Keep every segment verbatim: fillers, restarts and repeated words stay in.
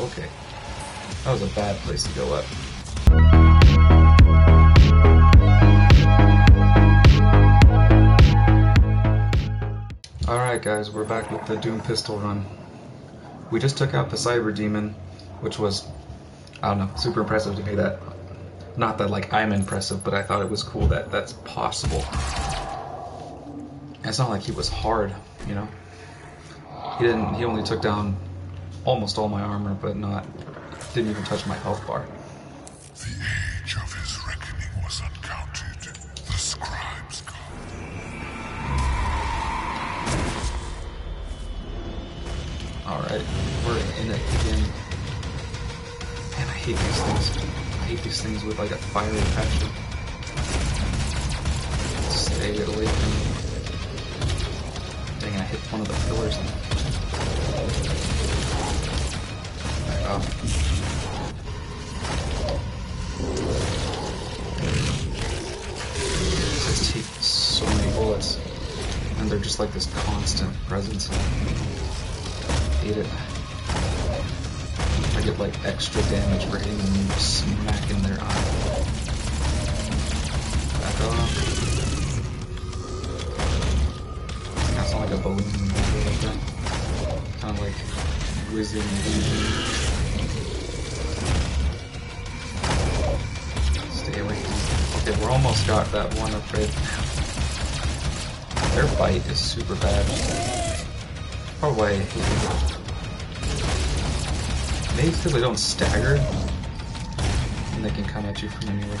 Okay. That was a bad place to go up. Alright guys, we're back with the Doom Pistol run. We just took out the Cyber Demon, which was, I don't know, super impressive to me. That, not that like I'm impressive, but I thought it was cool that that's possible. It's not like he was hard, you know? He didn't, he only took down almost all my armor, but not, didn't even touch my health bar. The age of his reckoning was uncounted. The scribes come. Alright, we're in it again. Man, I hate these things. I hate these things with like a fiery passion. Stay away from me. Dang, I hit one of the pillars. I just take so many bullets, and they're just like this constant presence. I hate it. I get like extra damage for hitting them smack in their eye. Back off. That's not like a balloon or anything like that. Kind of like whizzing and we're almost got that one upgrade. Their bite is super bad. Probably maybe because they don't stagger and they can come at you from anywhere.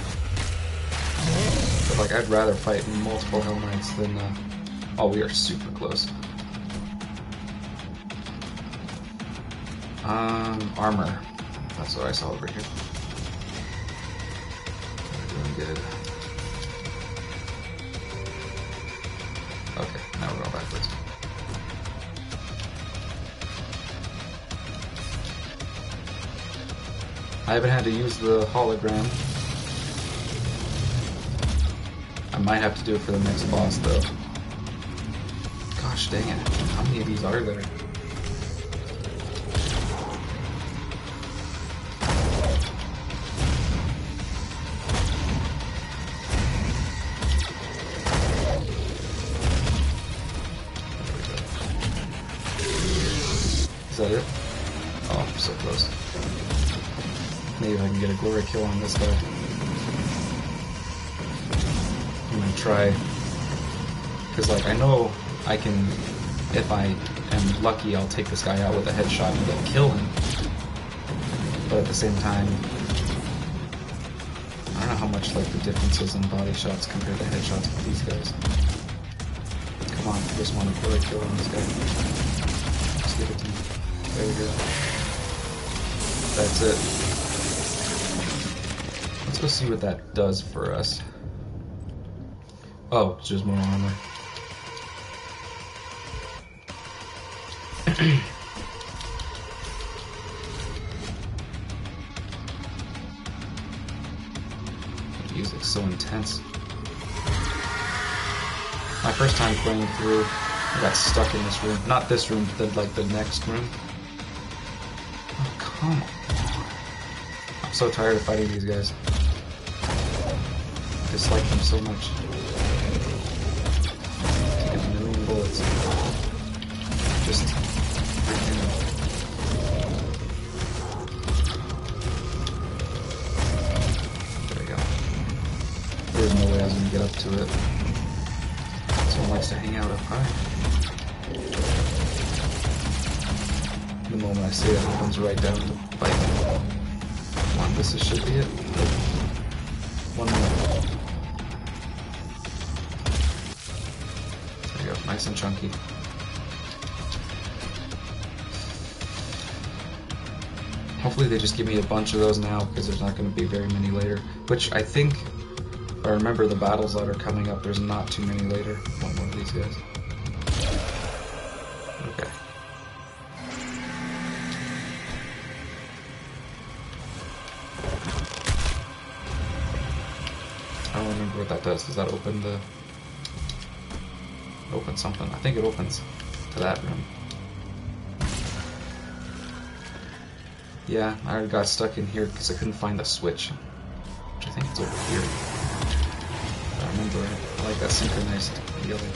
But like, I'd rather fight multiple Hell Knights than uh... oh, we are super close. Um, armor. That's what I saw over here. Good. Okay, now we're going backwards. I haven't had to use the hologram. I might have to do it for the next boss though. Gosh dang it, how many of these are there? Is that it? Oh, I'm so close. Maybe I can get a glory kill on this guy. I'm gonna try, because like I know I can, if I am lucky, I'll take this guy out with a headshot and then kill him. But at the same time, I don't know how much like the difference is in body shots compared to headshots with these guys. Come on, I just want a glory kill on this guy. Just give it to me. There we go. That's it. Let's go see what that does for us. Oh, it's just more armor. The music's so intense. My first time playing through, I got stuck in this room. Not this room, but the, like the next room. Come on. I'm so tired of fighting these guys. I dislike them so much. Take a million bullets. Just freaking. There we go. There's no way I was gonna get up to it. Someone likes to hang out up high. The moment I see it, it comes right down to bite me. Come on, this should be it. One more. There you go, nice and chunky. Hopefully they just give me a bunch of those now, because there's not going to be very many later. Which I think, if I remember the battles that are coming up, there's not too many later. One more of these guys. Okay. I don't remember what that does. Does that open the... open something? I think it opens to that room. Yeah, I got stuck in here because I couldn't find the switch, which I think is over here. But I remember I like that synchronized yelling.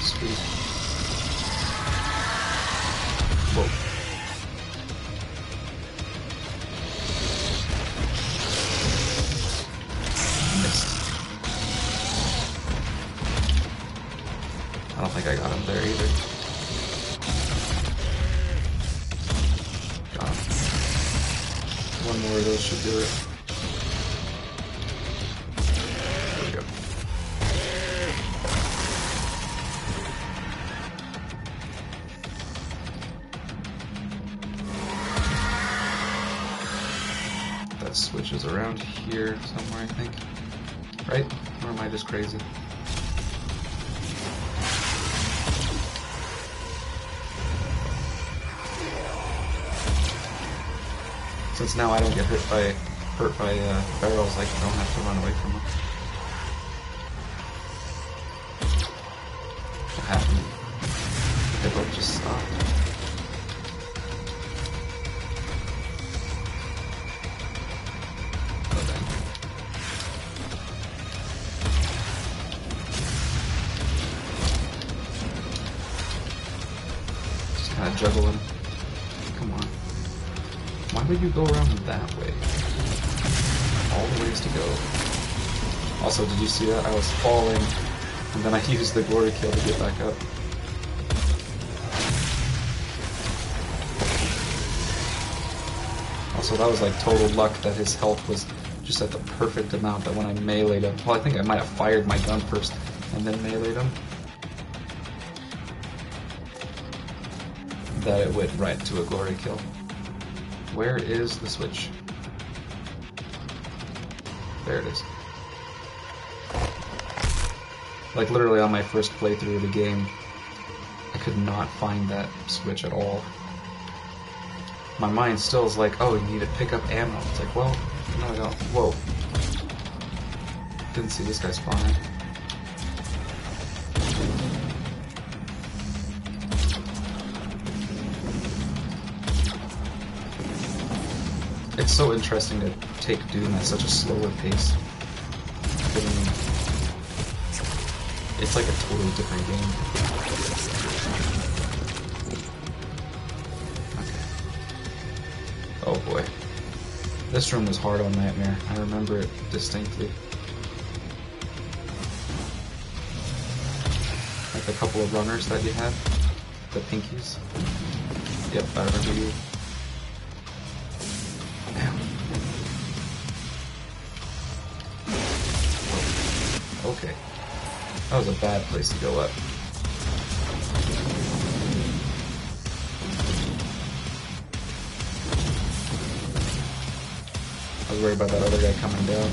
Sweet. Whoa. I got him there either. Got him. One more of those should do it. There we go. That switches around here somewhere, I think. Right? Or am I just crazy? Since now I don't get hurt by hurt by uh, barrels, I don't have to run away from them. What happened? The boat just stopped. Oh, dang. Just kind of juggle him. Come on. Why would you go around that way? All the ways to go. Also, did you see that? I was falling, and then I used the glory kill to get back up. Also, that was like total luck that his health was just at the perfect amount that when I meleeed him... Well, I think I might have fired my gun first and then meleeed him. That it went right to a glory kill. Where is the switch? There it is. Like literally on my first playthrough of the game, I could not find that switch at all. My mind still is like, oh, you need to pick up ammo. It's like, well, no I don't. Whoa. Didn't see this guy spawning. It's so interesting to take Doom at such a slower pace. I mean, it's like a totally different game. Okay. Oh boy. This room was hard on Nightmare. I remember it distinctly. Like the couple of runners that you had. The pinkies. Yep, I remember you. Okay, that was a bad place to go up. I was worried about that other guy coming down.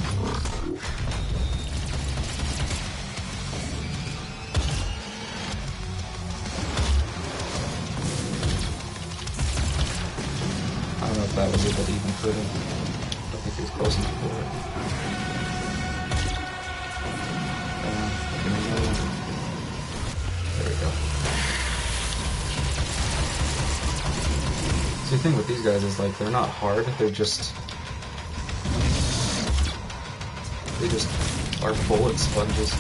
I don't know if that was able to even hurt him. I don't think he was close enough for it. The thing with these guys is like they're not hard, they're just they just are bullet sponges.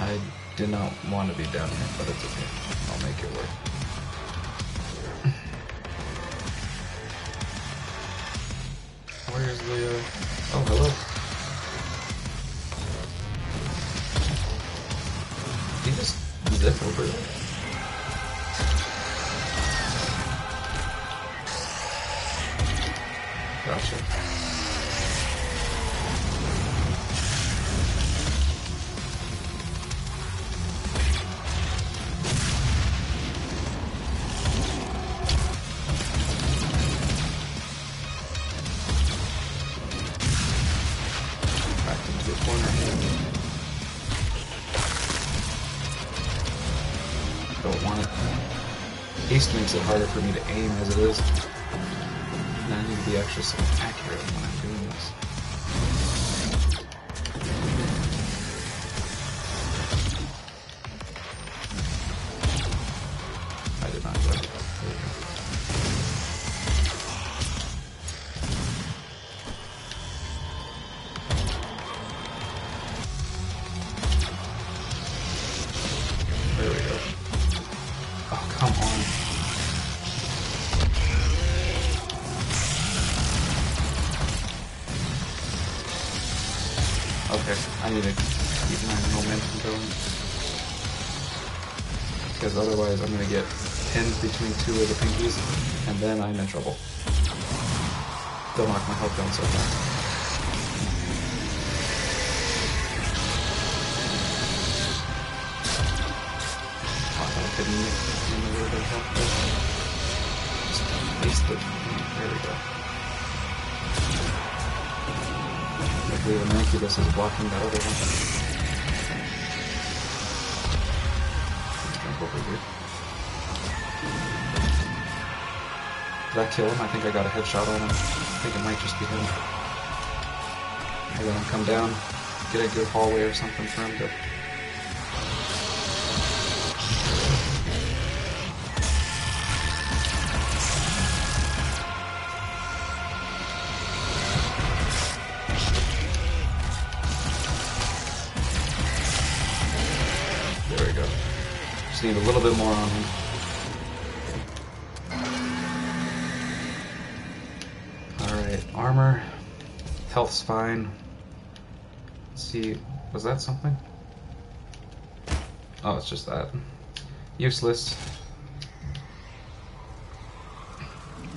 I did not want to be down here, but it's okay. I'll make it work. Where's the uh... oh hello. Zip over there. Gotcha. Back into the corner here. Don't want it. Haste makes it harder for me to aim as it is. And I need to be actually so accurate when I'm doing this. Okay, I need to keep my momentum going. Because otherwise I'm going to get pinned between two of the pinkies, and then I'm in trouble. Don't knock my health down so far. Couldn't make the word I got there. Just wasted. There we go. Luckily the Mancubus is blocking that other one. Let's jump over here. Did I kill him? I think I got a headshot on him. I think it might just be him. I let him come down, get a good hallway or something for him to... Need a little bit more on him. Alright, armor. Health's fine. Let's see, was that something? Oh, it's just that. Useless.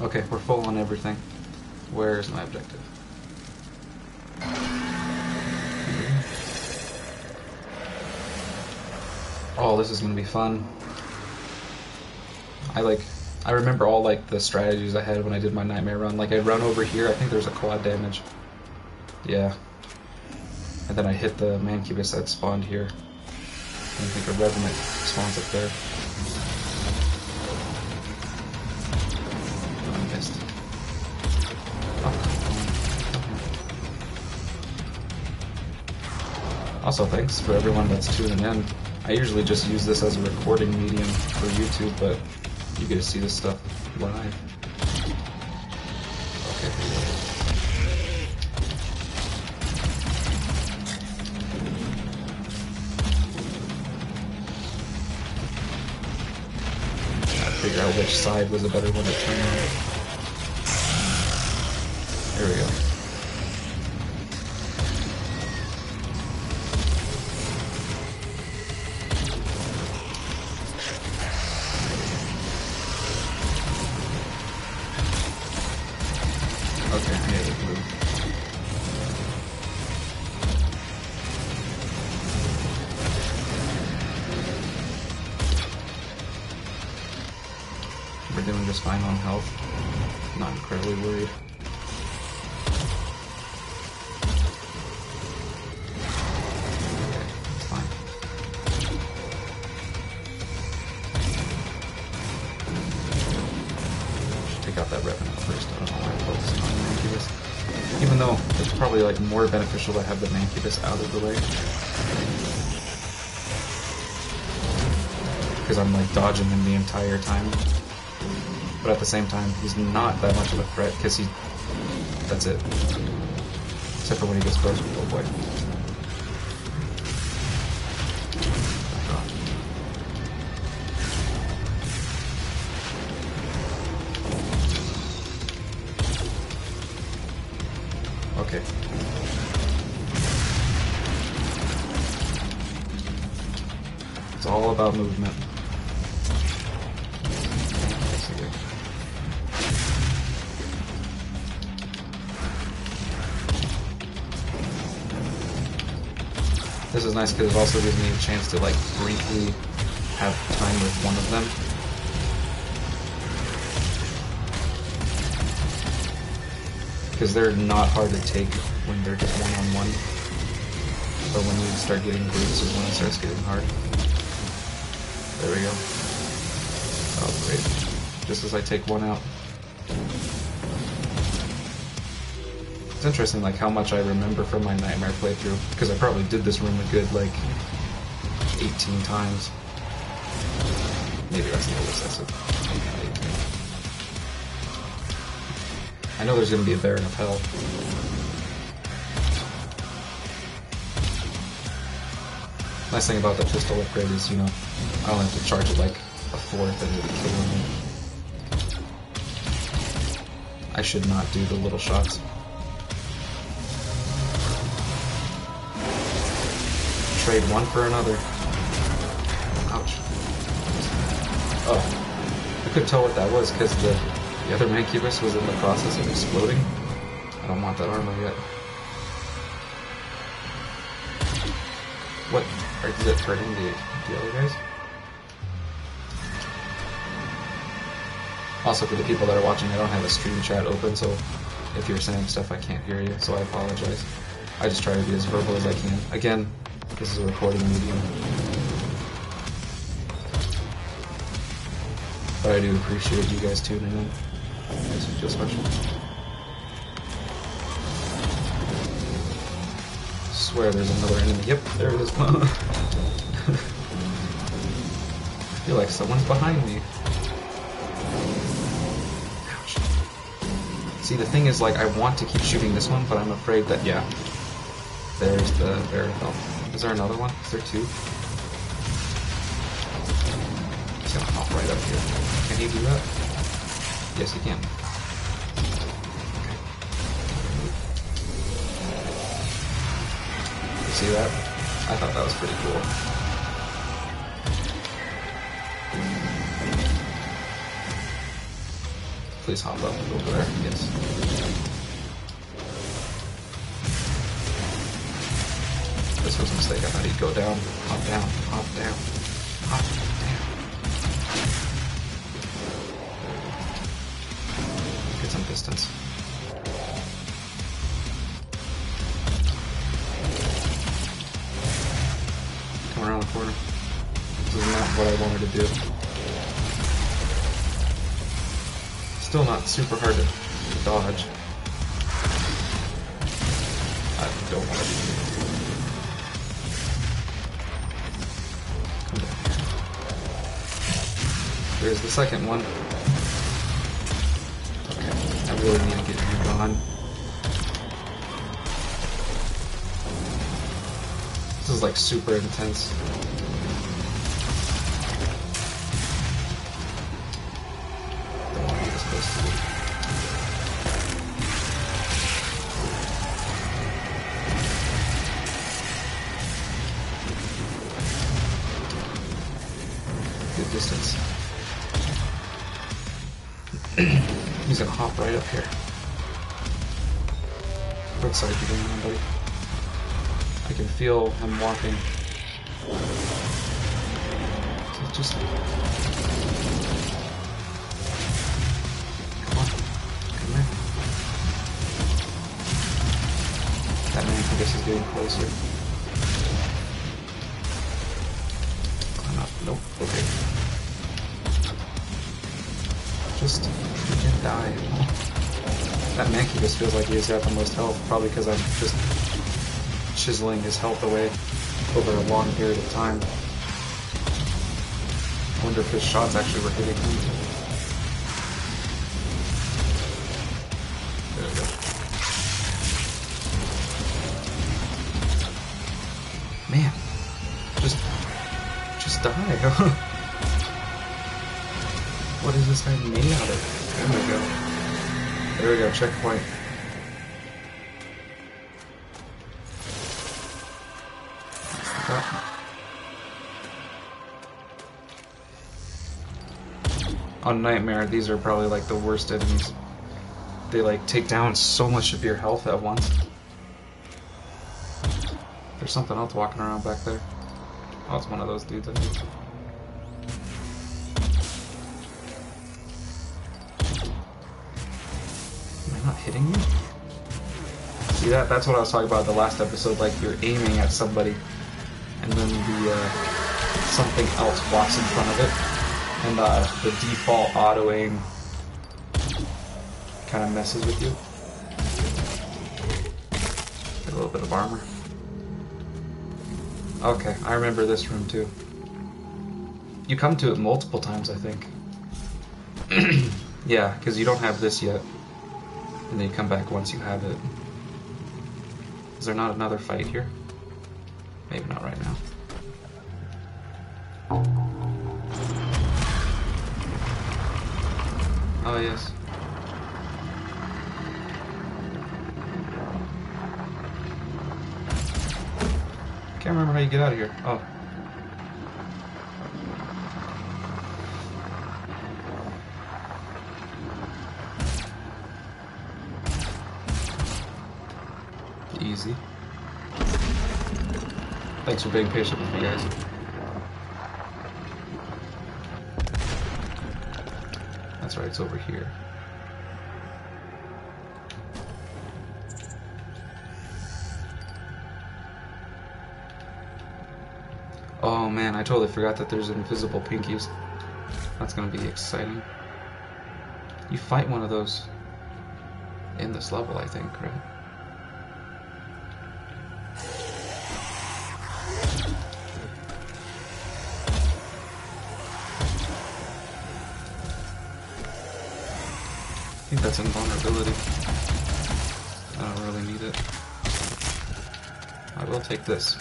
Okay, we're full on everything. Where's my objective? Oh, this is gonna be fun. I like, I remember all like the strategies I had when I did my nightmare run. Like I'd run over here, I think there's a quad damage. Yeah. And then I hit the Mancubus that spawned here. And I think a Revenant spawns up there. Oh, I missed. Oh. Also, thanks for everyone that's tuning in. I usually just use this as a recording medium for YouTube, but you get to see this stuff live. Okay. Gotta figure out which side was a better one to turn on. There we go. Like more beneficial to have the Mancubus out of the way, because I'm like dodging him the entire time, but at the same time he's not that much of a threat because he, that's it, except for when he gets close with the boy. Movement. This is nice because it also gives me a chance to like briefly have time with one of them. Because they're not hard to take when they're just one-on-one. But when you start getting groups is when it starts getting hard. There we go. Oh, great. Just as I take one out. It's interesting, like, how much I remember from my Nightmare playthrough, because I probably did this room a good, like, eighteen times. Maybe that's a little excessive. I know there's going to be a Baron of Hell. Nice thing about the pistol upgrade is, you know, I don't have to charge it like a fourth and it'll kill me. I should not do the little shots. trade one for another. Ouch. Oh. I could tell what that was because the, the other Mancubus was in the process of exploding. I don't want that armor yet. What? Or is it hurting the, the other guys? Also, for the people that are watching, I don't have a stream chat open, so if you're saying stuff, I can't hear you, so I apologize. I just try to be as verbal as I can. Again, this is a recording medium. But I do appreciate you guys tuning in. Makes me feel special. I swear there's another enemy. Yep, there it is. I feel like someone's behind me. See, the thing is, like, I want to keep shooting this one, but I'm afraid that, yeah, there's the Baron of Hell. Is there another one? Is there two? He's gonna hop right up here. Can he do that? Yes, he can. Okay. You see that? I thought that was pretty cool. Please hop up and go over there. Yes. This was a mistake. I thought he'd go down. Hop down. Hop down. Hop down. Get some distance. Come around the corner. This is not what I wanted to do. Still not super hard to dodge. I don't want to do that. There's the second one. Okay, I really need to get you gone. This is like super intense. He's gonna hop right up here. What side you going on, buddy? I can feel him walking. It's just like... Come on. Come here. That man, I guess, is getting closer. Climb up. Nope. Okay. Just freaking die. That Mancubus feels like he's got the most health, probably because I'm just chiseling his health away over a long period of time. I wonder if his shots actually were hitting him. There we go. Man. Just... just die. What is this guy made out of? There we go. There we go, checkpoint. On Nightmare, these are probably like the worst enemies. They like take down so much of your health at once. There's something else walking around back there. Oh, it's one of those dudes, I think. Hitting me? See that? That's what I was talking about in the last episode, like you're aiming at somebody and then the uh, something else walks in front of it and uh, the default auto-aim kind of messes with you. Get a little bit of armor. Okay, I remember this room too. You come to it multiple times, I think. Yeah, because you don't have this yet. And then you come back once you have it. Is there not another fight here? Maybe not right now. Oh, yes. can't remember how you get out of here. Oh. Easy. Thanks for being patient with me, guys. That's right, it's over here. Oh man, I totally forgot that there's invisible pinkies. That's gonna be exciting. You fight one of those in this level, I think, right? I think that's invulnerability. I don't really need it. I will take this.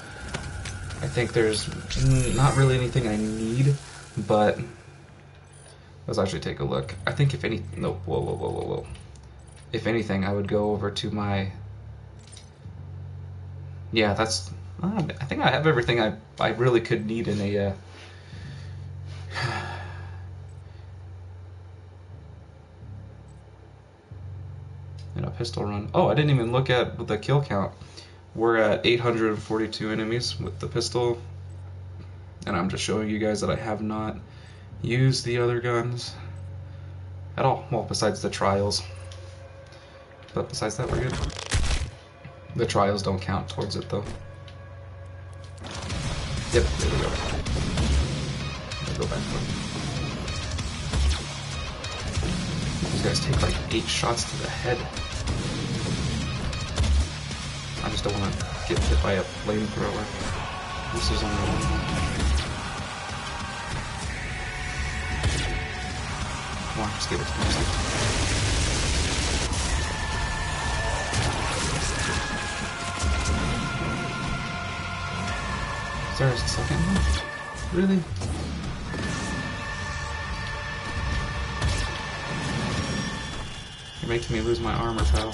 I think there's not really anything I need, but let's actually take a look. I think if any, no, whoa, whoa, whoa, whoa, whoa. If anything, I would go over to my, yeah, that's, I think I have everything I, I really could need in a, uh, in a pistol run. Oh, I didn't even look at the kill count. We're at eight hundred forty-two enemies with the pistol, and I'm just showing you guys that I have not used the other guns at all, well, besides the trials, but besides that, we're good. The trials don't count towards it, though. Yep, there we go. Let's go back for it. These guys take like eight shots to the head. I just don't want to get hit by a flamethrower. This is only one. Come on, just give it to me. Is there a second one? Really? You're making me lose my armor, pal.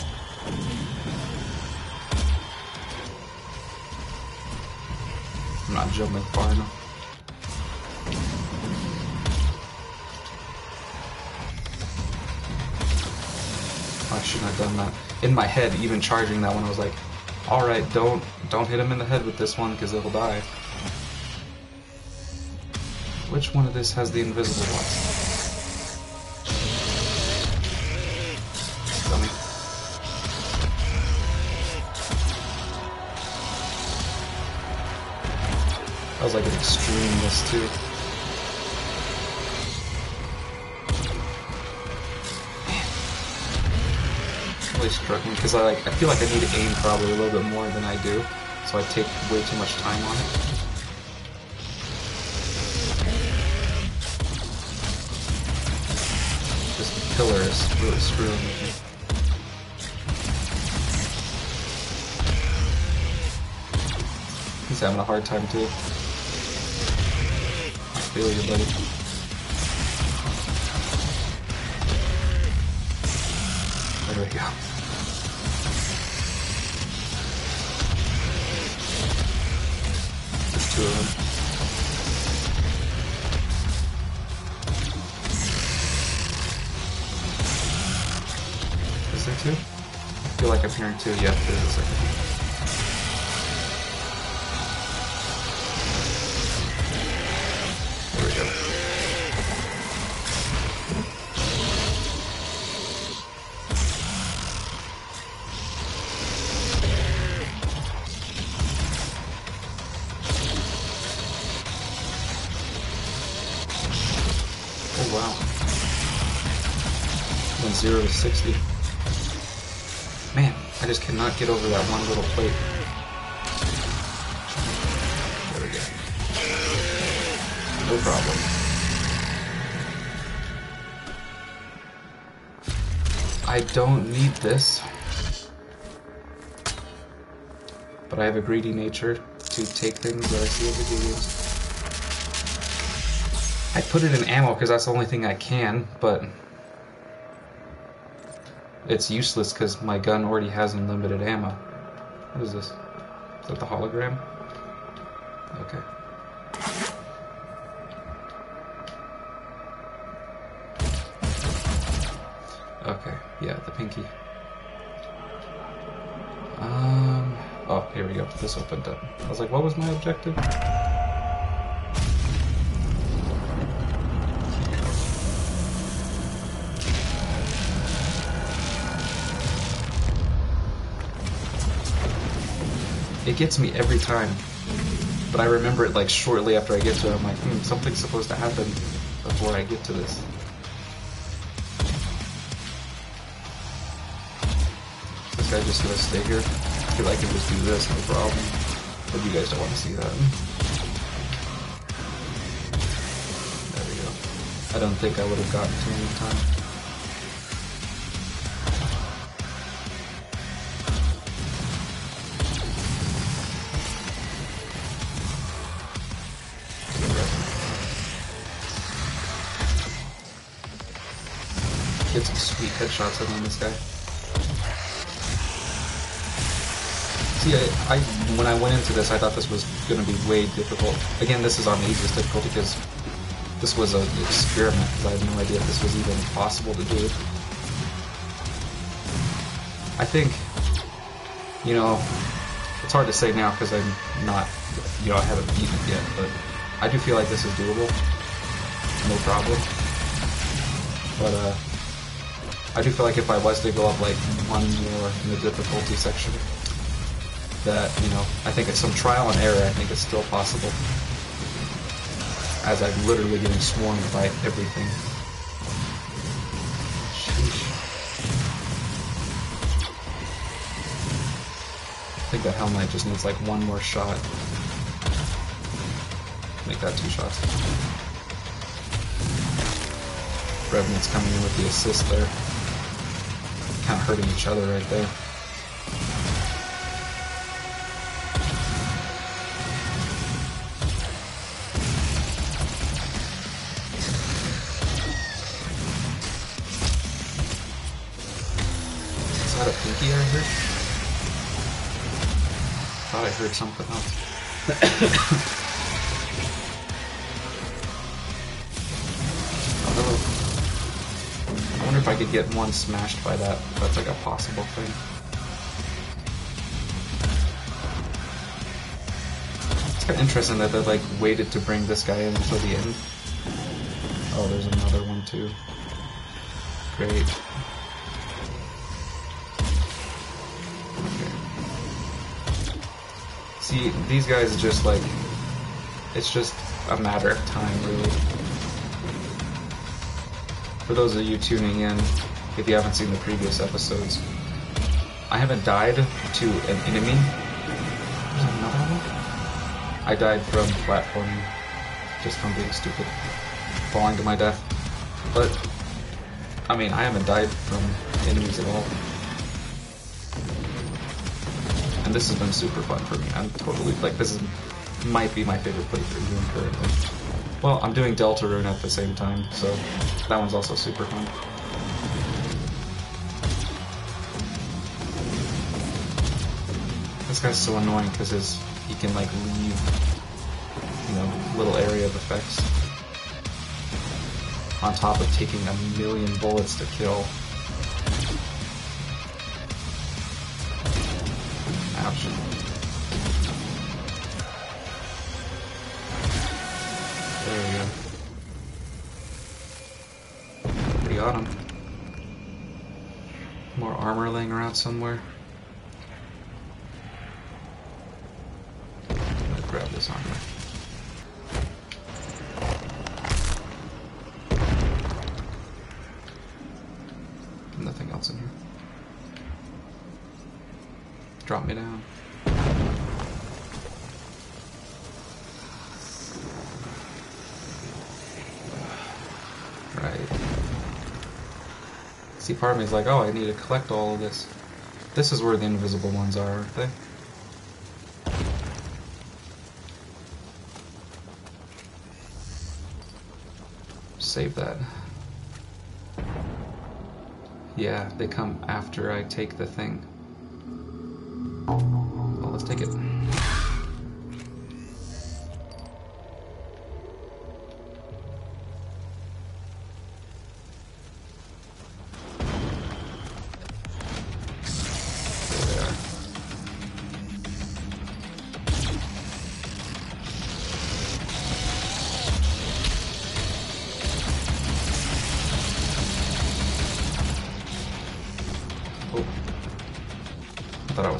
I'm not jumping far enough. I shouldn't have done that. In my head, even charging that one, I was like, alright, don't don't hit him in the head with this one because it'll die. Which one of this has the invisible ones? Dummy. I was like an extreme miss too. Man. Really struck me because I like I feel like I need to aim probably a little bit more than I do, so I take way too much time on it. This pillar is really screwing with me. He's having a hard time too. Feel you, buddy. There we go. There's two of them. Is there two? I feel like I'm hearing two. Yeah, there's a second. zero to sixty. Man, I just cannot get over that one little plate. There we go. No problem. I don't need this. But I have a greedy nature to take things that I see in videos. I put it in ammo because that's the only thing I can, but it's useless because my gun already has unlimited ammo. What is this? Is that the hologram? Okay. Okay, yeah, the pinky. Um, oh, here we go. This opened up. I was like, what was my objective? It gets me every time, but I remember it like shortly after I get to it. I'm like, hmm, something's supposed to happen before I get to this. This guy just gonna stay here. I feel like I can just do this, no problem. But you guys don't want to see that. There we go. I don't think I would have gotten to him in time. Get some sweet headshots on this guy. See, I, I when I went into this, I thought this was going to be way difficult. Again, this is on the easiest difficulty because this was an experiment, because I had no idea if this was even possible to do. I think, you know, it's hard to say now because I'm not, you know, I haven't beaten it yet, but I do feel like this is doable. No problem. But, uh... I do feel like if I was to go up like one more in the difficulty section, that, you know, I think it's some trial and error, I think it's still possible. As I'm literally getting swarmed by everything. Sheesh. I think that Hell Knight just needs like one more shot. Make that two shots. Revenant's coming in with the assist there. Kind of hurting each other right there. Is that a pinky I heard? Thought I heard something else. I wonder if I could get one smashed by that. That's like a possible thing. It's kind of interesting that they like waited to bring this guy in until the end. Oh, there's another one too. Great. Okay. See, these guys just like, it's just a matter of time, really. For those of you tuning in, if you haven't seen the previous episodes, I haven't died to an enemy. There's another one? I died from platforming, just from being stupid, falling to my death. But, I mean, I haven't died from enemies at all. And this has been super fun for me. I'm totally, like, this is, might be my favorite playthrough doing currently. Well, I'm doing Deltarune at the same time, so that one's also super fun. This guy's so annoying because his he can like leave, you know, little area of effects. On top of taking a million bullets to kill. Ouch. There we go. We got him. More armor laying around somewhere. Let's grab this armor. Nothing else in here. Drop me down. See, part of me is like, oh, I need to collect all of this. This is where the invisible ones are, aren't they? Save that. Yeah, they come after I take the thing. Well, let's take it.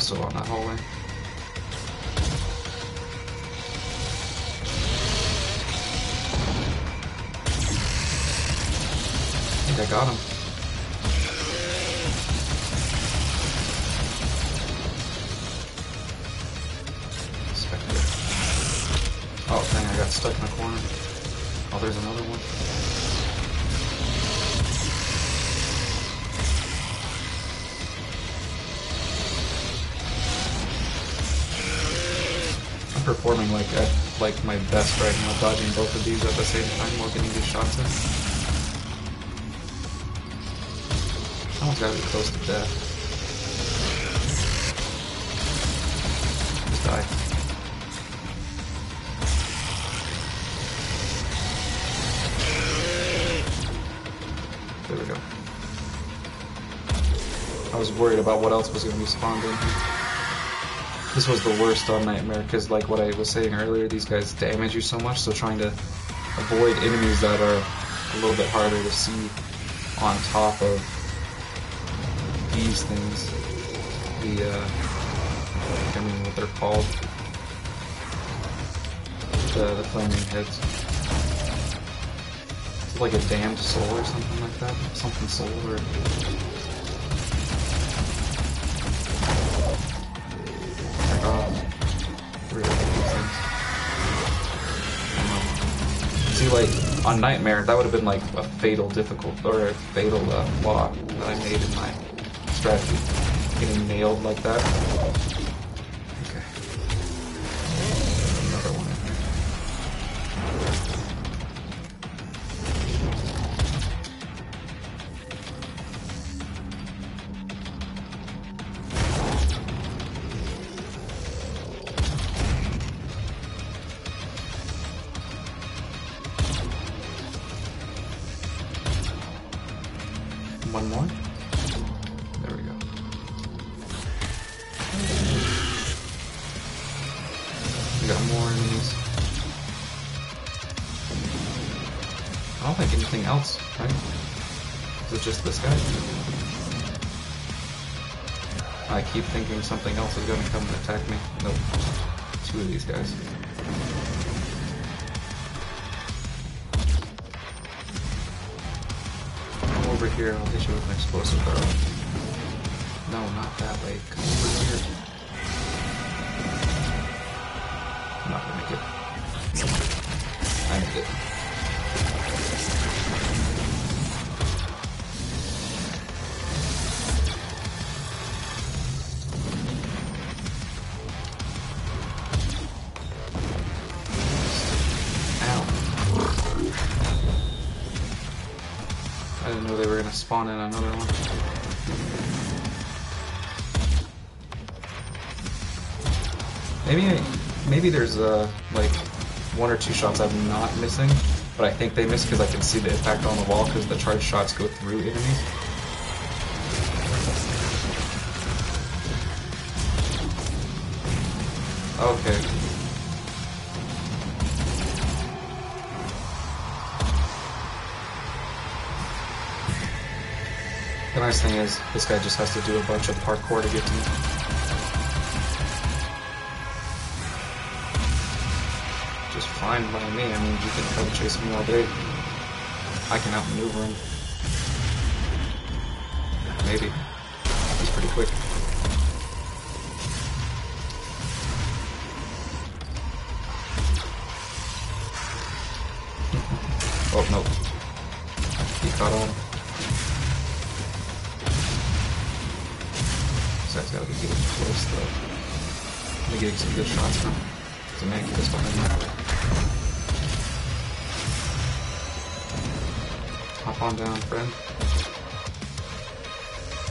Pistol on that hallway. I think I got him. Oh, dang, I got stuck in a corner. Oh, there's another one. I'm performing like at, like my best right now, dodging both of these at the same time while getting good shots in. Someone's gotta be close to death. Just die. I was worried about what else was going to be spawned in here. This was the worst on Nightmare, because like what I was saying earlier, these guys damage you so much, so trying to avoid enemies that are a little bit harder to see on top of these things. The, uh, I don't know what they're called. The, the flaming heads. It's like a Damned Soul or something like that. Something soul or... Like on Nightmare, that would have been like a fatal difficult or a fatal uh, flaw that I made in my strategy, getting nailed like that. Okay, another one . Something else is going to come and attack me. Nope. Two of these guys. Come over here, I'll hit you with an explosive arrow. No, not that way. Come over here. I'm not going to make it. I made it. Spawn in another one. Maybe, maybe there's uh, like one or two shots I'm not missing, but I think they miss because I can see the impact on the wall because the charge shots go through enemies. Okay. The nice thing is, this guy just has to do a bunch of parkour to get to me. Just fine by me, I mean, you can come chase me all day. I can outmaneuver him. Maybe. He's pretty quick. Oh, no. He caught on. Close though. I'm gonna get some good shots now. Because I might get this one in there. Hop on down, friend.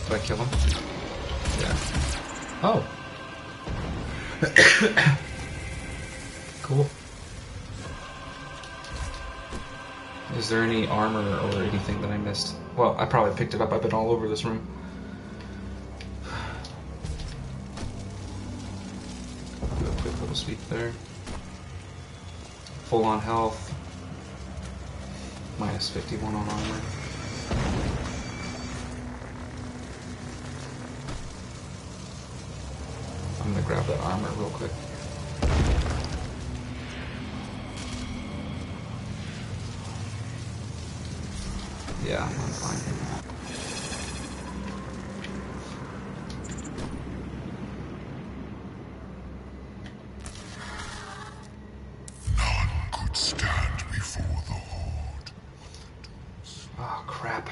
Did I kill him? Yeah. Oh! Cool. Is there any armor or anything that I missed? Well, I probably picked it up. I've been all over this room. Sweep there. Full on health. Minus fifty-one on armor. to grab that armor real quick. Yeah, I'm fine. None could stand before the Horde. Oh, crap.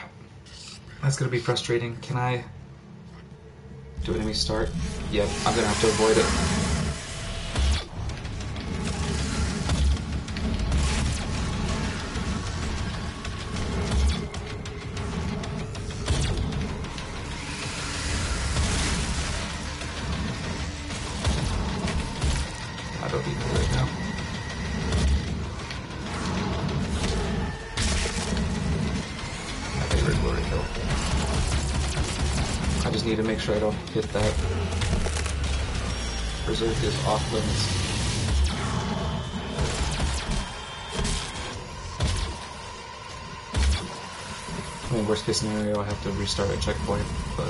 That's gonna be frustrating. Can I... do enemy start? Yep, I'm gonna have to avoid it. Sure I don't hit that. Berserk is off limits. I mean, worst case scenario, I have to restart a checkpoint, but...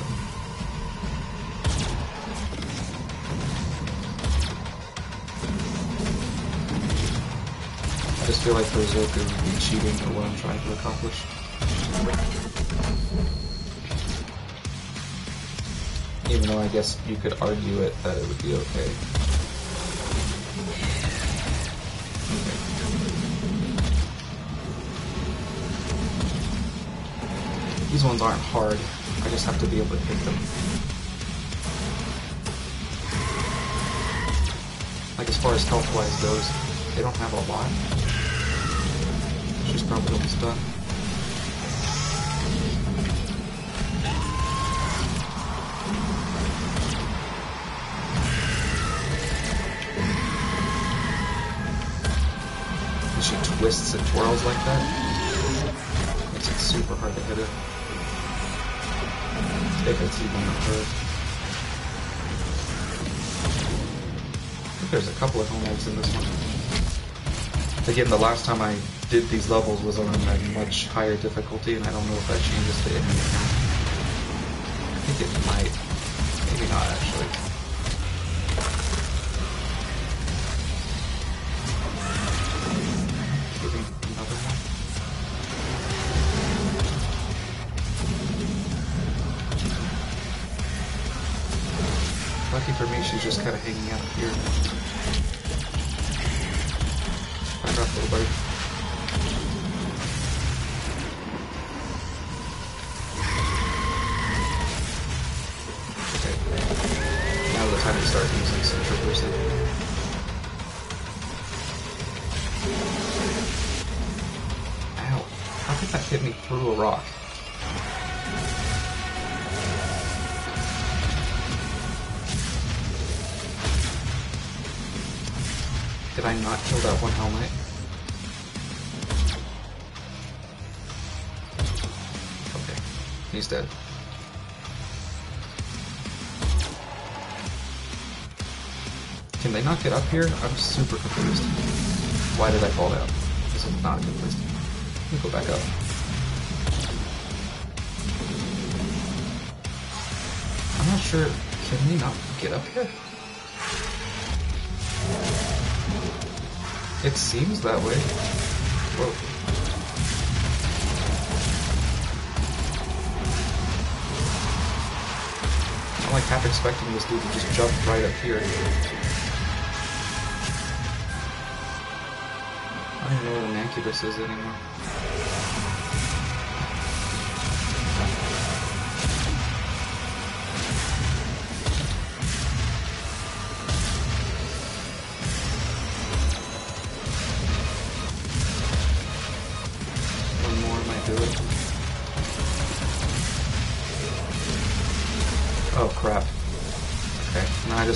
I just feel like Berserk is cheating at what I'm trying to accomplish. Even though I guess you could argue it that it would be okay. Okay. These ones aren't hard. I just have to be able to hit them. Like as far as health-wise goes, they don't have a lot. She's probably almost done. Twists and twirls like that makes it super hard to hit it. If it's even occurred. I think there's a couple of Hell Knights in this one. Again, the last time I did these levels was on a much higher difficulty, and I don't know if that changes to enemy. I think it might. Maybe not actually. For me, she's just kind of hanging out here. Back off, little buddy. Okay. Now the time to start using some traversing. Ow. How could that hit me through a rock? Did I not kill that one Hell Knight? Okay, he's dead. Can they not get up here? I'm super confused. Why did I fall down? This is not a good place. Let me go back up. I'm not sure. Can they not get up here? It seems that way. Whoa. I'm like half expecting this dude to just jump right up here. I don't even know what Mancubus is anymore.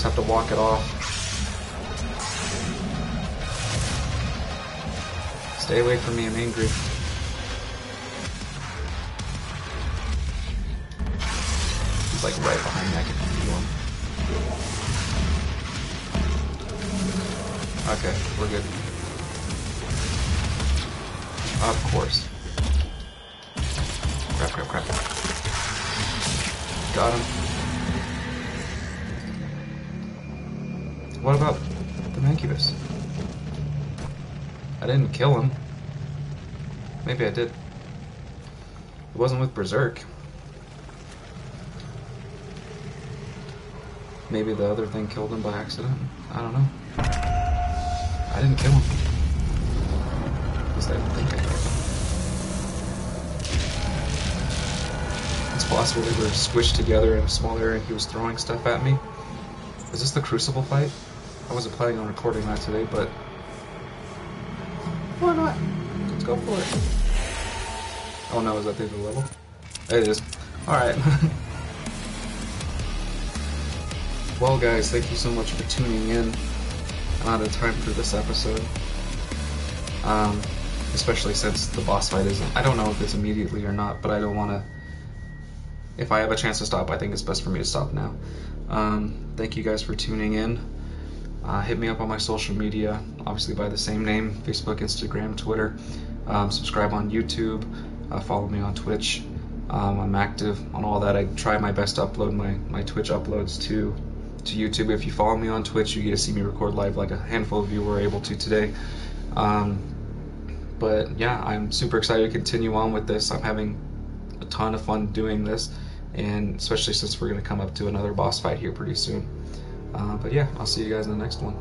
Have to walk it off. Stay away from me, I'm angry. He's like right behind me, I can feel him. Okay, we're good. Of course. Crap, crap, crap. Got him. What about the Mancubus? I didn't kill him. Maybe I did. It wasn't with Berserk. Maybe the other thing killed him by accident. I don't know. I didn't kill him. At least I don't think I did. It's possible we were squished together in a small area and he was throwing stuff at me. Is this the Crucible fight? I wasn't planning on recording that today, but... why not? Let's go for it. Oh no, is that the other level? It is. Alright. Well guys, thank you so much for tuning in. I'm out of time for this episode. Um, especially since the boss fight isn't... I don't know if it's immediately or not, but I don't want to... If I have a chance to stop, I think it's best for me to stop now. Um, thank you guys for tuning in. Uh, hit me up on my social media, obviously by the same name, Facebook, Instagram, Twitter. Um, subscribe on YouTube. Uh, follow me on Twitch. Um, I'm active on all that. I try my best to upload my, my Twitch uploads to, to YouTube. If you follow me on Twitch, you get to see me record live like a handful of you were able to today. Um, but yeah, I'm super excited to continue on with this. I'm having a ton of fun doing this, and especially since we're going to come up to another boss fight here pretty soon. Uh, but yeah, I'll see you guys in the next one.